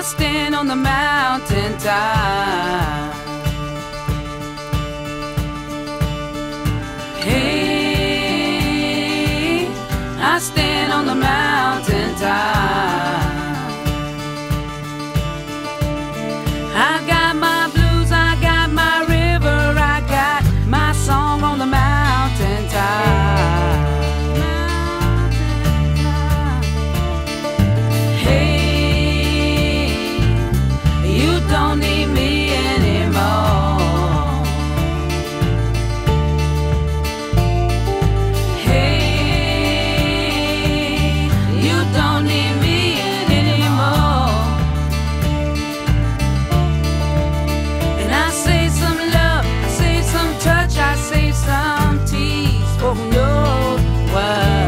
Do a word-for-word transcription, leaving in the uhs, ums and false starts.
I stand on the mountain top. Hey, I stand on the mountain top. I got my blues, I got my river, I got my song on the mountain top. Hey, you don't need me anymore. Hey, you don't need me. Some touch, I save some tears, oh no, why?